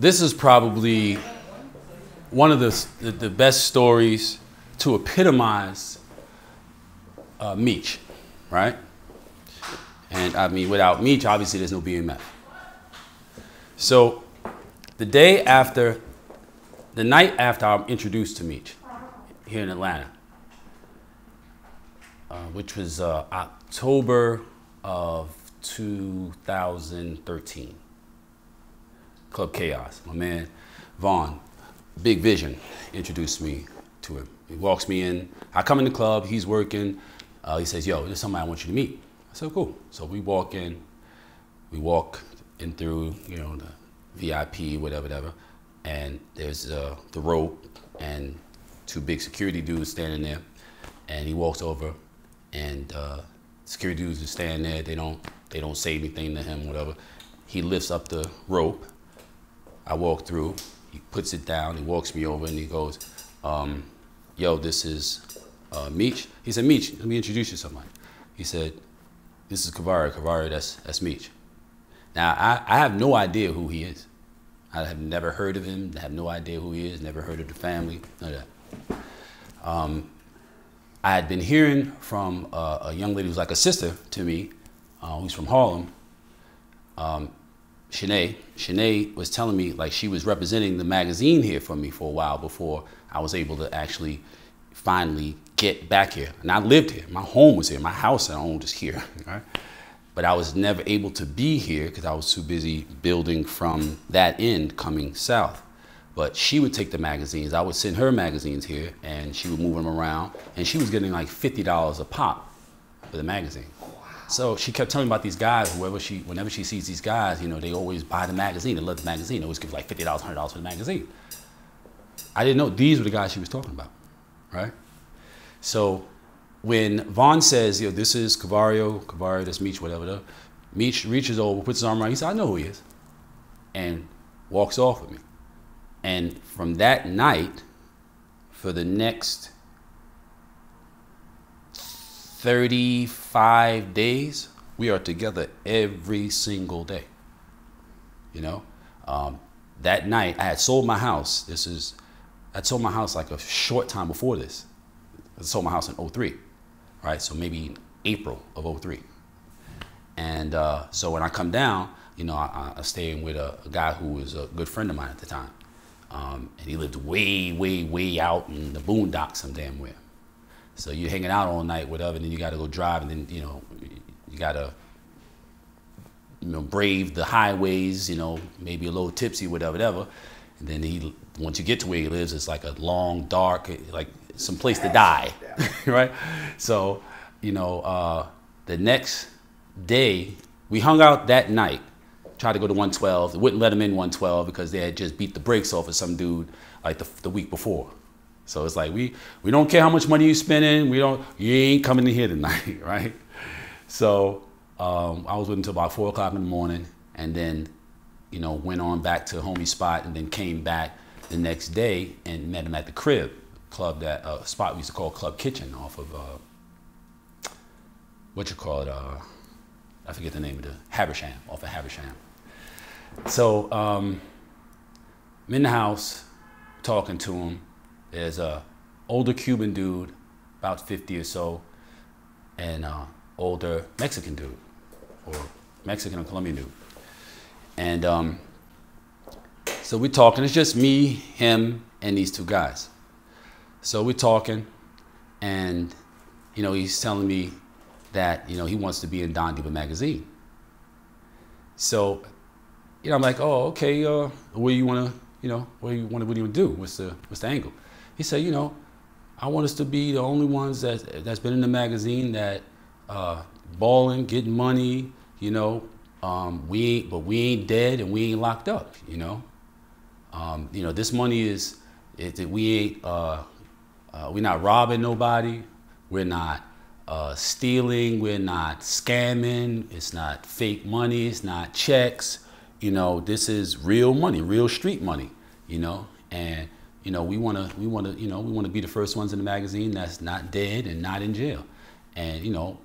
This is probably one of the best stories to epitomize Meech, right? And I mean, without Meech, obviously there's no BMF. So the day after, the night after I'm introduced to Meech here in Atlanta, which was October of 2013, Club Chaos, my man Vaughn, Big Vision, introduced me to him. He walks me in, I come in the club, he's working, he says, yo, there's somebody I want you to meet. I said, cool. So we walk in through, you know, the VIP, whatever, and there's the rope and two big security dudes standing there, and he walks over, and security dudes are standing there, they don't say anything to him, whatever. He lifts up the rope, I walk through, he puts it down, he walks me over, and he goes, yo, this is Meech. He said, Meech, let me introduce you to somebody. He said, this is Kavari. Kavari, that's Meech. Now, I have no idea who he is. I have never heard of him, I have no idea who he is, never heard of the family, none of that. I had been hearing from a young lady who's like a sister to me, who's from Harlem, Shanae. Shanae was telling me like she was representing the magazine here for me for a while before I was able to actually finally get back here. And I lived here, my home was here, my house that I owned is here, right? But I was never able to be here because I was too busy building from that end coming south. But she would take the magazines, I would send her magazines here, and she would move them around, and she was getting like $50 a pop for the magazine. So she kept telling me about these guys, whenever she sees these guys, you know, they always buy the magazine, they love the magazine, they always give like $50, $100 for the magazine. I didn't know these were the guys she was talking about, right? So when Vaughn says, yo, this is Kavari, that's Meech, whatever, Meech reaches over, puts his arm around, he says, I know who he is, and walks off with me. And from that night, for the next 35 days, we are together every single day, you know? That night, I had sold my house. I'd sold my house like a short time before this. I sold my house in 03, right? So maybe April of 03. And so when I come down, you know, I stayed with a guy who was a good friend of mine at the time. And he lived way, way, way out in the boondocks some damn where. So you're hanging out all night, whatever, and then you gotta go drive, and then, you know, you gotta, you know, brave the highways, you know, maybe a little tipsy, whatever. And then he, once you get to where he lives, it's like a long, dark, like some place to die, right? So, you know, the next day, we hung out that night. Tried to go to 112, they wouldn't let him in 112 because they had just beat the brakes off of some dude like the week before. So it's like, we don't care how much money you spending, you ain't coming in here tonight, right? So I was with him until about 4 o'clock in the morning, and then, you know, went on back to homie spot, and then came back the next day and met him at the crib, club that, spot we used to call Club Kitchen off of, I forget the name of the, Habersham, off of Habersham. So I'm in the house talking to him. There's a older Cuban dude, about 50 or so, and older Mexican dude, or Mexican or Colombian dude. And so we're talking. It's just me, him, and these two guys. So we're talking, and you know, he's telling me that, you know, he wants to be in Don Diva magazine. So, you know, I'm like, oh, okay, what do you want to do? What's the angle? He said, you know, I want us to be the only ones that's been in the magazine that balling, getting money, you know, we ain't dead and we ain't locked up, you know. You know, this money is, we're not robbing nobody, we're not stealing, we're not scamming, it's not fake money, it's not checks, you know, this is real money, real street money, you know, and, you know, we wanna be the first ones in the magazine that's not dead and not in jail. And, you know,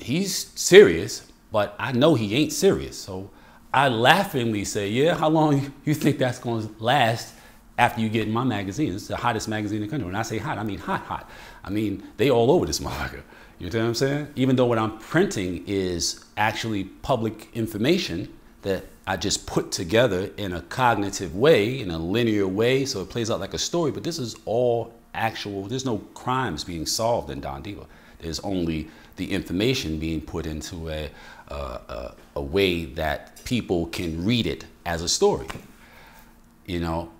he's serious, but I know he ain't serious, so I laughingly say, yeah, how long you think that's going to last after you get in my magazine? It's the hottest magazine in the country. When I say hot, I mean hot, hot. I mean, they all over this motherfucker. You know what I'm saying? Even though what I'm printing is actually public information that I just put together in a cognitive way, in a linear way, so it plays out like a story, but this is all actual, there's no crimes being solved in Don Diva. There's only the information being put into a way that people can read it as a story. You know,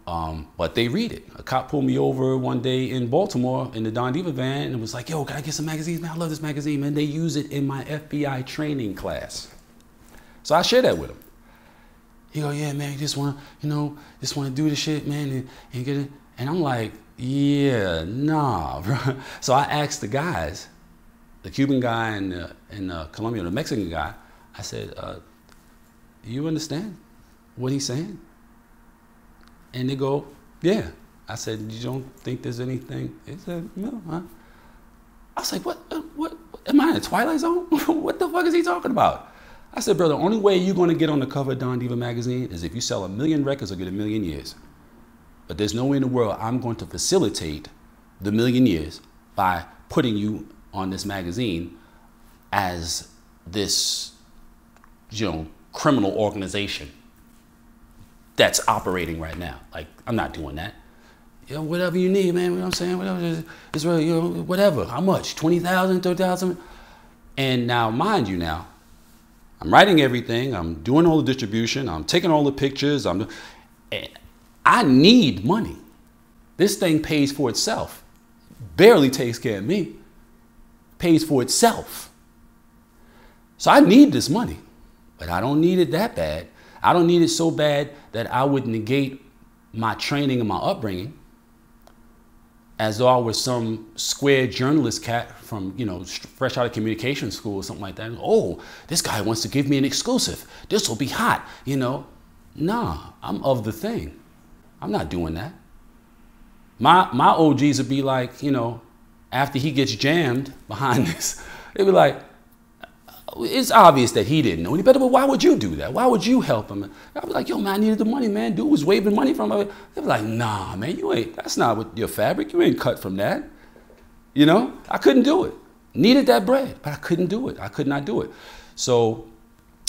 but they read it. A cop pulled me over one day in Baltimore in the Don Diva van and was like, yo, can I get some magazines, man? I love this magazine, man. They use it in my FBI training class. So I shared that with him. He go, yeah, man, just want to do this shit, man, and get it. And I'm like, yeah, nah, bro. So I asked the guys, the Cuban guy and Colombia, the Mexican guy, I said, do you understand what he's saying? And they go, yeah. I said, you don't think there's anything? They said, no. Huh? I was like, what? Am I in a Twilight Zone? What the fuck is he talking about? I said, brother, the only way you're going to get on the cover of Don Diva magazine is if you sell 1,000,000 records or get 1,000,000 years. But there's no way in the world I'm going to facilitate the 1,000,000 years by putting you on this magazine as this, you know, criminal organization that's operating right now. Like, I'm not doing that. You know, whatever you need, man, you know what I'm saying? Whatever, it's really, you know, whatever. How much? 20,000, 30,000? And now, mind you now, I'm writing everything, I'm doing all the distribution, I'm taking all the pictures, I need money. This thing pays for itself. Barely takes care of me. Pays for itself. So I need this money, but I don't need it that bad. I don't need it so bad that I would negate my training and my upbringing as though I was some square journalist cat from, you know, fresh out of communication school or something like that. Oh, this guy wants to give me an exclusive. This will be hot, you know. Nah, I'm of the thing. I'm not doing that. My OGs would be like, you know, after he gets jammed behind this, they'd be like, it's obvious that he didn't know any better, but why would you do that? Why would you help him? I was like, yo, man, I needed the money, man. Dude was waving money from me. They were like, nah, man, you ain't, that's not what your fabric. You ain't cut from that. You know, I couldn't do it. Needed that bread, but I couldn't do it. I could not do it. So,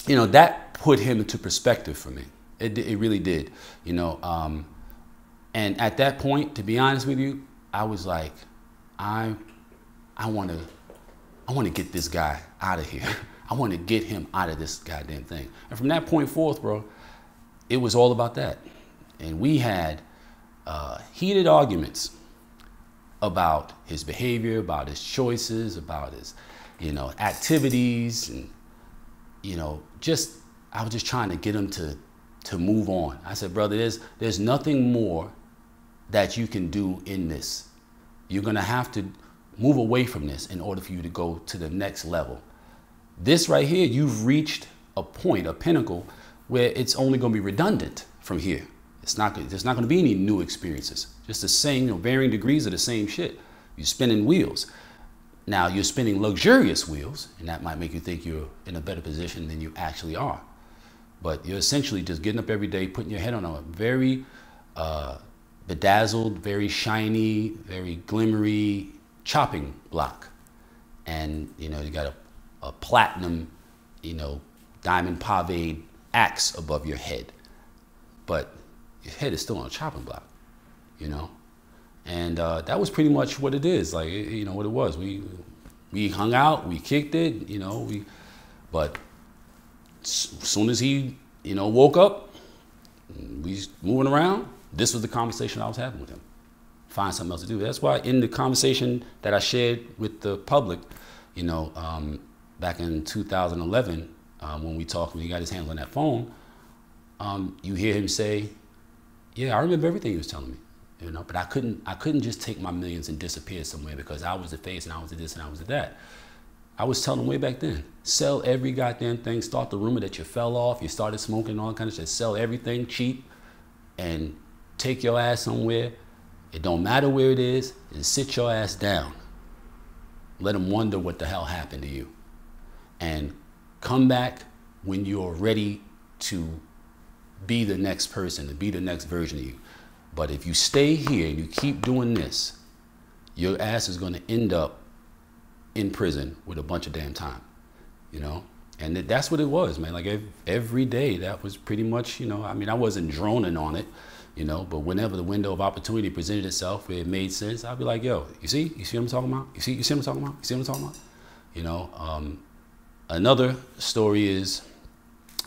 you know, that put him into perspective for me. It really did, you know. And at that point, to be honest with you, I was like, I want to get this guy out of here. I want to get him out of this goddamn thing. And from that point forth, bro, it was all about that. And we had heated arguments about his behavior, about his choices, about his, you know, activities, and, you know, just, I was just trying to get him to move on. I said, brother, there's nothing more that you can do in this. You're gonna have to move away from this in order for you to go to the next level. This right here, you've reached a point, a pinnacle, where it's only gonna be redundant from here. There's not gonna be any new experiences. Just the same, you know, varying degrees of the same shit. You're spinning wheels. Now you're spinning luxurious wheels, and that might make you think you're in a better position than you actually are. But you're essentially just getting up every day, putting your head on a very bedazzled, very shiny, very glimmery chopping block. And, you know, you got a platinum, you know, diamond paved axe above your head. But your head is still on a chopping block, you know? And that was pretty much what it is, like, you know, what it was. We hung out, we kicked it, you know, but as soon as he, you know, woke up, we was moving around, this was the conversation I was having with him. Find something else to do. That's why in the conversation that I shared with the public, you know, back in 2011, when we talked, when he got his hands on that phone, you hear him say, yeah, I remember everything he was telling me, you know, but I couldn't just take my millions and disappear somewhere because I was the face and I was the this and I was the that. I was telling him way back then, sell every goddamn thing, start the rumor that you fell off, you started smoking, all kind of shit, sell everything cheap and take your ass somewhere. It don't matter where it is, and sit your ass down. Let them wonder what the hell happened to you. And come back when you're ready to be the next person, to be the next version of you. But if you stay here and you keep doing this, your ass is going to end up in prison with a bunch of damn time, you know? And that's what it was, man. Like every day, that was pretty much, you know, I mean, I wasn't droning on it, you know, but whenever the window of opportunity presented itself where it made sense, I'd be like, yo, you see what I'm talking about? You see what I'm talking about? You see what I'm talking about? You know, another story is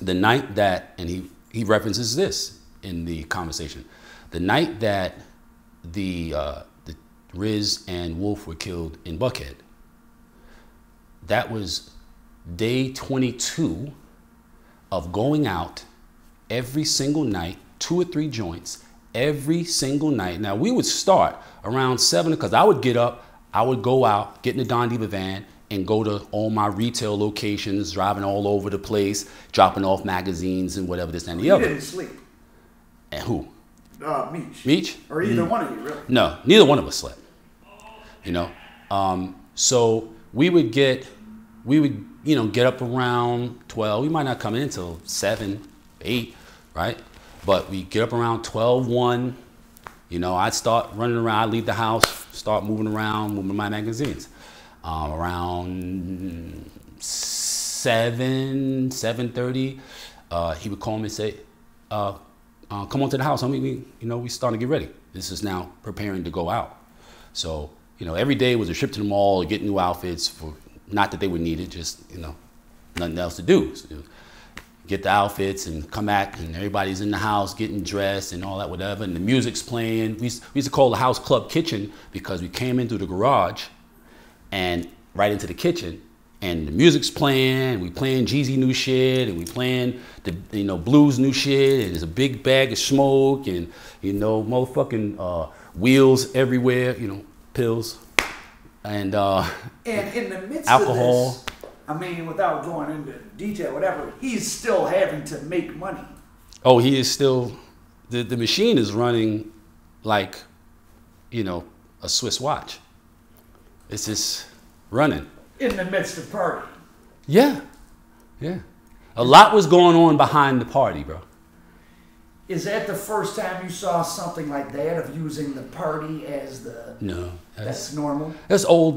the night that, and he references this in the conversation, the night that the Riz and Wolf were killed in Buckhead, that was day 22 of going out every single night, 2 or 3 joints every single night. Now we would start around 7 because I would get up, I would go out, get in the Don Diva van and go to all my retail locations, driving all over the place, dropping off magazines and whatever this and the other. You didn't sleep. And who? Meech. Meech? Or either one of you, really? No, neither one of us slept, you know? So we would, you know, get up around 12. We might not come in until 7, 8, right? But we get up around 12, 1. You know, I'd start running around, I'd leave the house, start moving around, moving my magazines. Around 7, 7:30, he would call me and say, come on to the house, homie. We starting to get ready. This is now preparing to go out. So, you know, every day was a trip to the mall, get new outfits for, not that they were needed, just, you know, nothing else to do. So, get the outfits and come back and everybody's in the house getting dressed and all that, whatever. And the music's playing. We used to call the house Club Kitchen because we came in through the garage and right into the kitchen, and the music's playing, and we playing Jeezy new shit, and we playing the, you know, Blue's new shit, and there's a big bag of smoke, and, you know, motherfucking wheels everywhere, you know, pills, and in the midst alcohol. Of this, I mean, without going into detail, whatever, he's still having to make money. Oh, he is still, the machine is running like, you know, a Swiss watch. It's just running. In the midst of party. Yeah, yeah. A lot was going on behind the party, bro. Is that the first time you saw something like that, of using the party as the... No. That's normal? That's old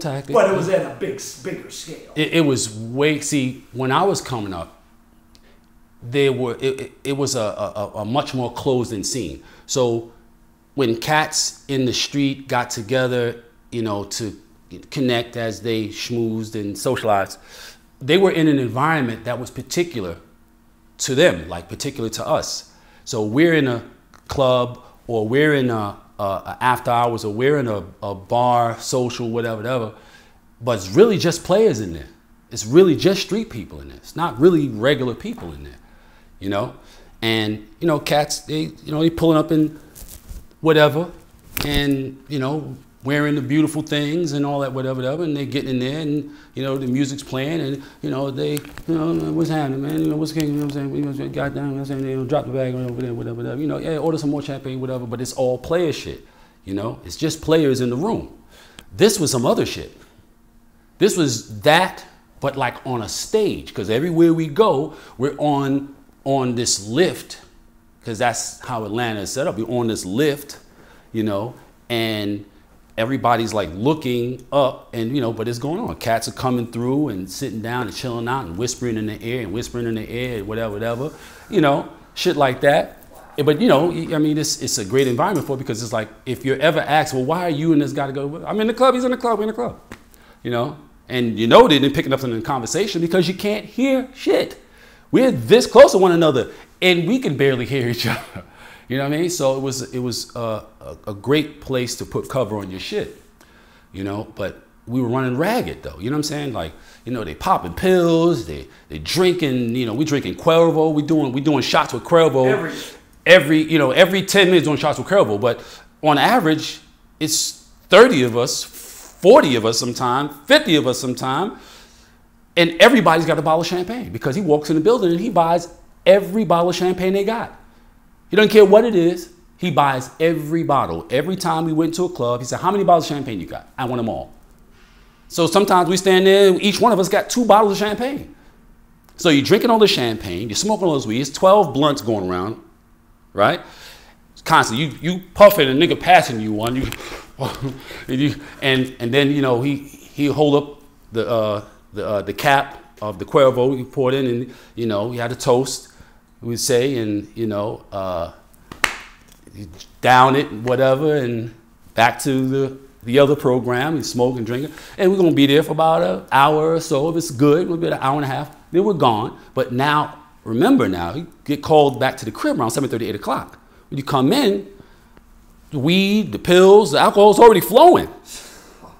tactic. But it was at a bigger scale. It was way... See, when I was coming up, it was a much more closed-in scene. So when cats in the street got together, you know, to connect as they schmoozed and socialized, they were in an environment that was particular to them, like particular to us. So we're in a club, or we're in a after hours, or we're in a bar, social, whatever, but it's really just players in there. It's really just street people in there. It's not really regular people in there, you know? And, you know, cats, they pulling up in whatever, and, you know, wearing the beautiful things and all that, whatever, and they getting in there, and, you know, the music's playing, and, you know, they, you know, what's happening, man, you know, what's going on, you know what I'm saying, goddamn, you know what I'm saying, they drop the bag over there, whatever, you know, yeah, order some more champagne, whatever, but it's all player shit, you know, it's just players in the room. This was some other shit. This was that, but like on a stage, because everywhere we go, we're on this lift, because that's how Atlanta is set up, we're on this lift, you know, and everybody's like looking up and, you know, but it's going on. Cats are coming through and sitting down and chilling out and whispering in the air and whatever, you know, shit like that. But, you know, I mean, it's a great environment for it, because it's like, if you're ever asked, well, why are you in this guy to go? I'm in the club, he's in the club, we're in the club, you know? And you know, they didn't pick it up in the conversation because you can't hear shit. We're this close to one another and we can barely hear each other. You know what I mean? So it was a great place to put cover on your shit, you know? But we were running ragged, though. You know what I'm saying? Like, you know, they popping pills, they drinking, you know, we drinking Cuervo, we doing shots with Cuervo. Every 10 minutes doing shots with Cuervo. But on average, it's 30 of us, 40 of us sometimes, 50 of us sometimes, and everybody's got a bottle of champagne, because he walks in the building and he buys every bottle of champagne they got. He doesn't care what it is. He buys every bottle. Every time we went to a club, he said, how many bottles of champagne you got? I want them all. So sometimes we stand there, each one of us got 2 bottles of champagne. So you're drinking all the champagne, you're smoking all those weeds, 12 blunts going around, right? Constantly, you puffing and a nigga passing you one, and then you know he hold up the cap of the Cuervo he poured in, and you know he had a toast, we would say, and you know he down it and whatever, and back to the other program, and smoke and drink it, and we're gonna be there for about an hour or so. If it's good, we'll be an hour and a half. Then we're gone. But now, remember now, you get called back to the crib around 7:30, 8 o'clock. When you come in, the weed, the pills, the alcohol's already flowing.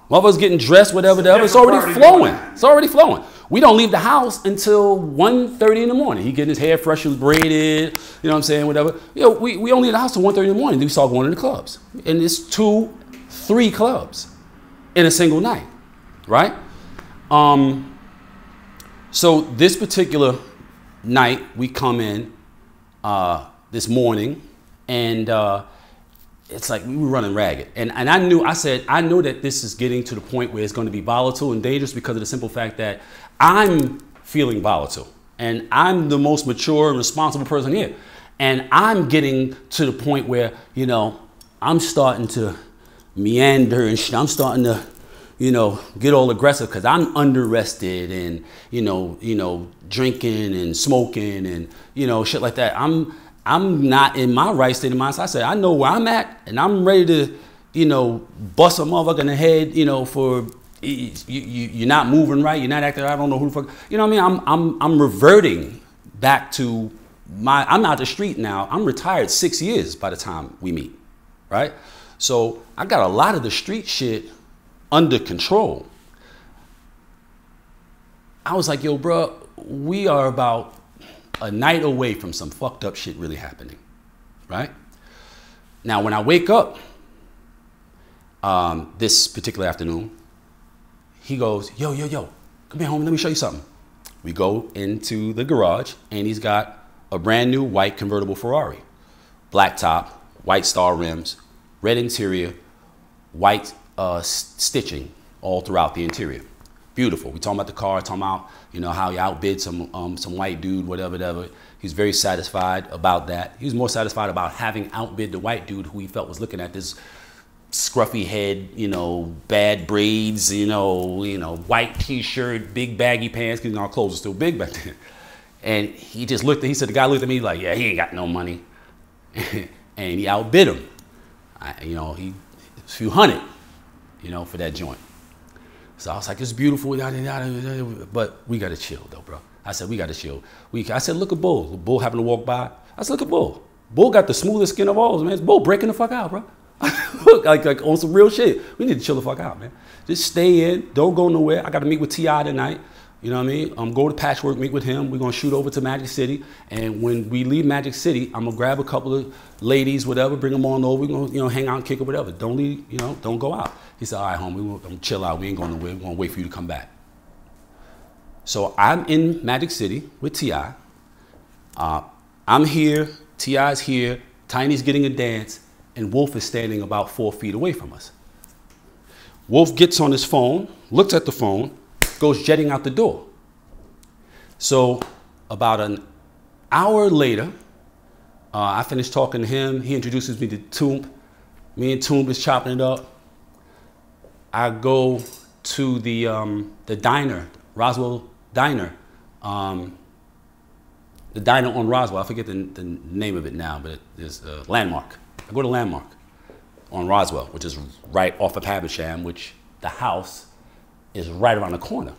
Mother's getting dressed, whatever, whatever. It's already flowing. It's already flowing. We don't leave the house until 1:30 in the morning. He getting his hair freshly braided, you know what I'm saying, whatever. You know, we only leave the house till 1:30 in the morning. Then we start going to the clubs. And it's 2, 3 clubs in a single night, right? So this particular night, we come in this morning, and it's like we were running ragged. And I knew, I said, I know that this is getting to the point where it's going to be volatile and dangerous because of the simple fact that I'm feeling volatile. And I'm the most mature and responsible person here. And I'm getting to the point where, you know, I'm starting to meander and shit. I'm starting to, you know, get all aggressive because I'm under-rested and, you know, drinking and smoking and, you know, shit like that. I'm not in my right state of mind. So I said, I know where I'm at and I'm ready to, you know, bust a motherfucker in the head, you know, for you're not moving right. You're not acting. I don't know who the fuck, you know what I mean? I'm reverting back to my, I'm out the street now. I'm retired 6 years by the time we meet, right? So I got a lot of the street shit under control. I was like, yo, bro, we are about a night away from some fucked up shit really happening, right? Now, when I wake up this particular afternoon, he goes, yo, yo, yo, come here, homie, let me show you something. We go into the garage, and he's got a brand new white convertible Ferrari. Black top, white star rims, red interior, white stitching all throughout the interior. Beautiful. We talking about the car, talking about, you know, how he outbid some white dude, whatever, whatever. He's very satisfied about that. He was more satisfied about having outbid the white dude who he felt was looking at this scruffy head, you know, bad braids, you know, white t-shirt, big baggy pants, because our clothes are still big back then. And he just looked at, he said, the guy looked at me like, yeah, he ain't got no money. And he outbid him. You know, he a few hundred, you know, for that joint. So I was like, it's beautiful, but we got to chill, though, bro. I said, we got to chill. I said, look at Bull. Bull happened to walk by. I said, look at Bull. Bull got the smoothest skin of all, man. It's Bull breaking the fuck out, bro. Look, like on some real shit. We need to chill the fuck out, man. Just stay in. Don't go nowhere. I got to meet with T.I. tonight. You know what I mean? Go to Patchwork, meet with him. We're going to shoot over to Magic City. And when we leave Magic City, I'm going to grab a couple of ladies, whatever, bring them on over. We're going to, you know, hang out and kick or whatever. Don't leave, you know, don't go out. He said, all right, homie, we're going to chill out. We ain't going nowhere. We're going to wait for you to come back. So I'm in Magic City with T.I. I'm here. T.I.'s here. Tiny's getting a dance. And Wolf is standing about 4 feet away from us. Wolf gets on his phone, looks at the phone, goes jetting out the door. So about an hour later, I finished talking to him. He introduces me to Toomb. Me and Toomb is chopping it up. I go to the diner, Roswell Diner. The diner on Roswell. I forget the name of it now, but it's Landmark. I go to Landmark on Roswell, which is right off of Habersham, which the house is right around the corner.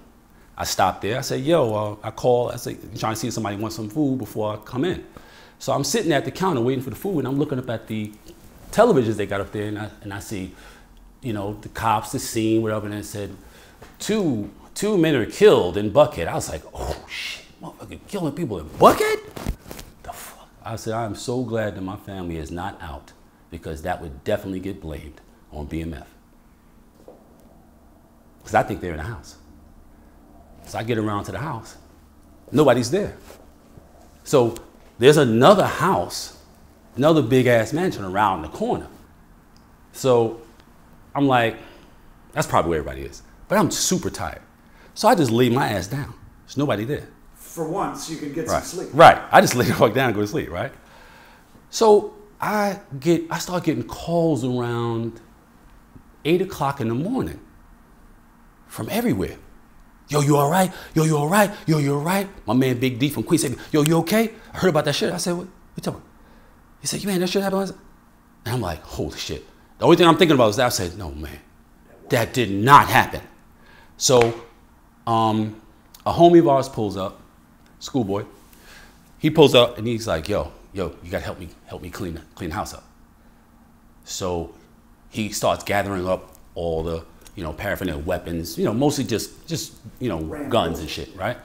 I stopped there. I said, yo, I call. I said, I'm trying to see if somebody wants some food before I come in. So I'm sitting at the counter waiting for the food, and I'm looking up at the televisions they got up there, and I see, you know, the cops, the scene, whatever, and it said, two men are killed in Buckhead. I was like, oh, shit, motherfucker, killing people in Buckhead? The fuck? I said, I'm so glad that my family is not out, because that would definitely get blamed on BMF. Because I think they're in the house. So I get around to the house. Nobody's there. So there's another house, another big-ass mansion around the corner. So I'm like, that's probably where everybody is. But I'm super tired. So I just lay my ass down. There's nobody there. for once, you can get some sleep. Right. I just lay the fuck down and go to sleep, right? So I start getting calls around 8 o'clock in the morning from everywhere. Yo, you all right? Yo, you all right? Yo, you all right? My man Big D from Queens said, yo, you okay? I heard about that shit. I said, what you talking about? He said, man, that shit happened. And I'm like, holy shit. The only thing I'm thinking about is that. I said, no, man, that did not happen. So a homie of ours pulls up, Schoolboy. He pulls up and he's like, yo, you gotta help me clean the house up. So he starts gathering up all the, paraphernalia, weapons, mostly just random guns and shit, right?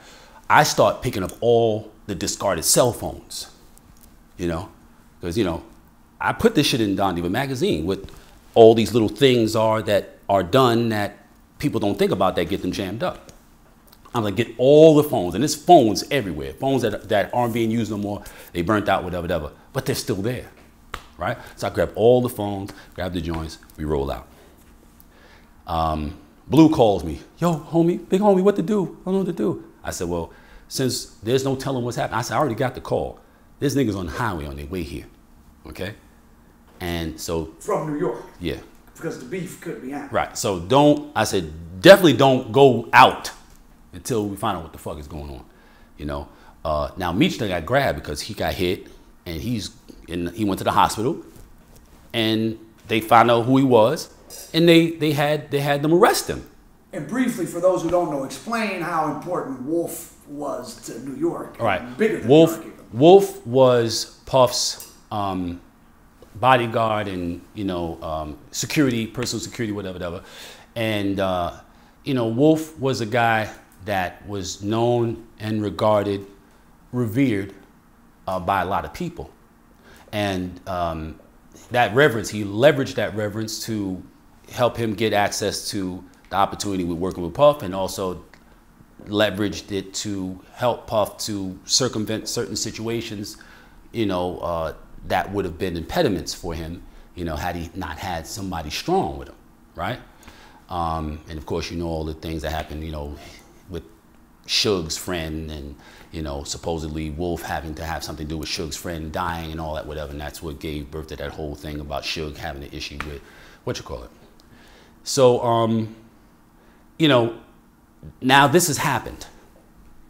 I start picking up all the discarded cell phones, because, I put this shit in Don Diva magazine with all these little things that are done that people don't think about that get them jammed up. I'm like, get all the phones, and there's phones everywhere. Phones that aren't being used no more. They burnt out, whatever, but they're still there, right? So I grab all the phones, grab the joints, we roll out. Blue calls me, yo, homie, big homie, what to do? I don't know what to do. I said, well, since there's no telling what's happening, I said, I already got the call. There's niggas on the highway on their way here, okay? And so. From New York. Yeah. Because the beef could be happening. Right, so I said, definitely don't go out until we find out what the fuck is going on, Now, Meech got grabbed because he got hit, and he went to the hospital, and they found out who he was, and they had them arrest him. And briefly, for those who don't know, explain how important Wolf was to New York. All right, bigger than Wolf. New York, even. Wolf was Puff's bodyguard and security, personal security, whatever, and Wolf was a guy that was known and regarded, revered by a lot of people. And that reverence, he leveraged that reverence to help him get access to the opportunity with working with Puff, and also leveraged it to help Puff to circumvent certain situations, that would have been impediments for him, had he not had somebody strong with him, right? And of course, all the things that happened, with Suge's friend, and supposedly Wolf having to have something to do with Suge's friend dying and all that, whatever. And that's what gave birth to that whole thing about Suge having an issue with whatchamacallit. So, now this has happened.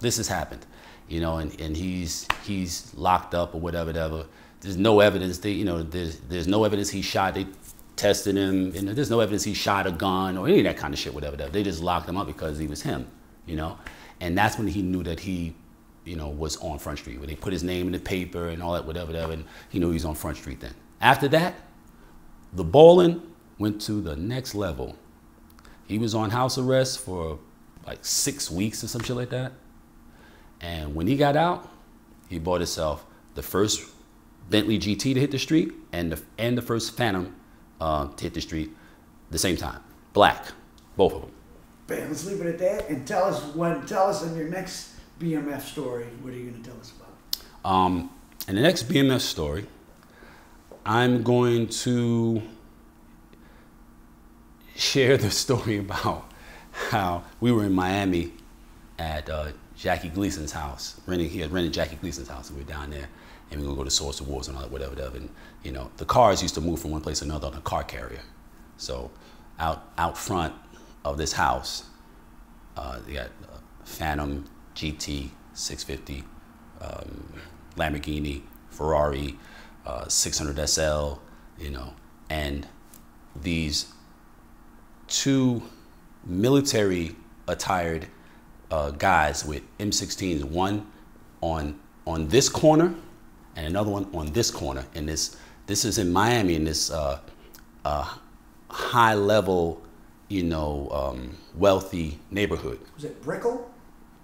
This has happened, and he's locked up or whatever. There's no evidence. There's no evidence he shot. They tested him, and there's no evidence he shot a gun or any of that kind of shit, whatever. They just locked him up because he was him, And that's when he knew that he, was on Front Street. When they put his name in the paper and all that, whatever, and he knew he was on Front Street then. After that, the balling went to the next level. He was on house arrest for like 6 weeks or some shit like that. And when he got out, he bought himself the first Bentley GT to hit the street, and the first Phantom to hit the street the same time. Black, both of them. Bam, let's leave it at that, and tell us in your next BMF story, what are you gonna tell us about? In the next BMF story, I'm going to share the story about how we were in Miami at Jackie Gleason's house. He had rented Jackie Gleason's house, and we were down there, and we were gonna go to Source Awards and all that, whatever. And the cars used to move from one place to another on a car carrier. So out front of this house, they got Phantom, GT, 650, Lamborghini, Ferrari, 600 SL, and these two military attired guys with M16s, one on this corner and another one on this corner. And this is in Miami, in this high level, wealthy neighborhood. Was it Brickell?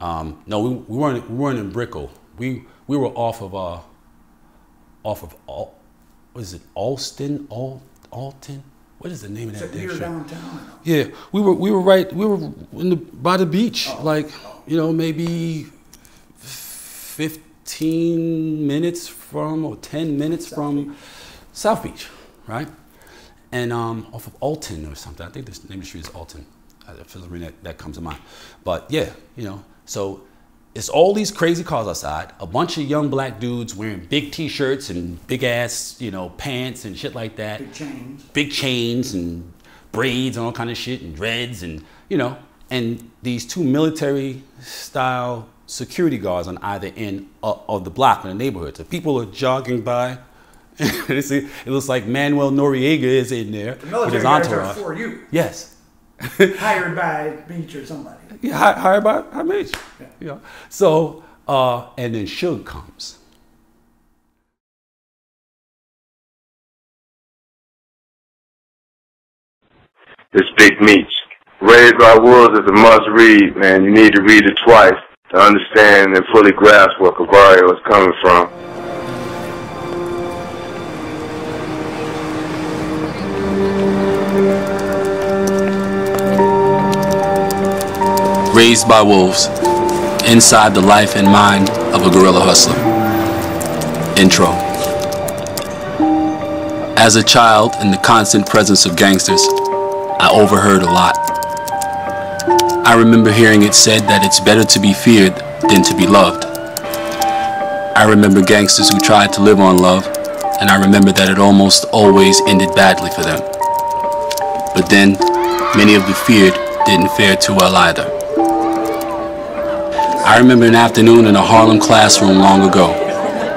No, we weren't in Brickell. We were off of Alton? What is the name of that damn shit? Downtown. Yeah, we were by the beach, maybe 15 minutes from, or 10 minutes from South Beach, right? And off of Alton or something. I think the name of the street is Alton. That comes to mind. But yeah, so It's all these crazy cars outside, a bunch of young black dudes wearing big t-shirts and big ass, you know, pants and shit like that. Big chains. Big chains and braids and all kind of shit and dreads and, you know, and these two military style security guards on either end of the block in the neighborhood. So people are jogging by. It looks like Manuel Noriega is in there. The military guards are for you. Yes. Hired by Meech or somebody. Yeah, hired by Meech. Yeah. Yeah. So, and then Suge comes. This Big Meech. Raised by Wolves is a must read, man. You need to read it twice to understand and fully grasp where Kavari was coming from. Raised by Wolves, inside the life and mind of a guerrilla hustler. Intro. As a child, in the constant presence of gangsters, I overheard a lot. I remember hearing it said that it's better to be feared than to be loved. I remember gangsters who tried to live on love, and I remember that it almost always ended badly for them. But then, many of the feared didn't fare too well either. I remember an afternoon in a Harlem classroom long ago,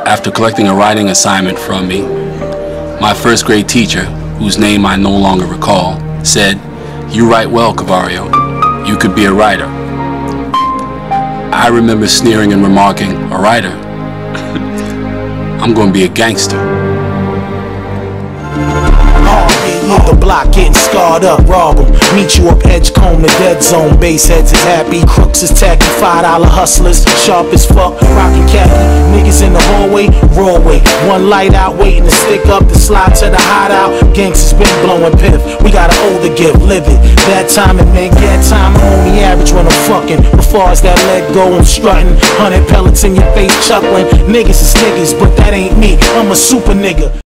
after collecting a writing assignment from me. My first grade teacher, whose name I no longer recall, said, "You write well, Kavari. You could be a writer." I remember sneering and remarking, "A writer? I'm going to be a gangster." Leave the block getting scarred up, rob em. Meet you up Edgecombe, the dead zone. Base heads is happy, crooks is tacky. $5 hustlers, sharp as fuck, rockin' khaki. Niggas in the hallway, roadway. One light out, waiting to stick up the slide to the hideout. Gangsters been blowing piff. We got an older gift, live it. That time and man, get time. I'm only average when I'm fucking. As far as that let go, I'm strutting. 100 pellets in your face, chuckling. Niggas is niggas, but that ain't me. I'm a super nigga.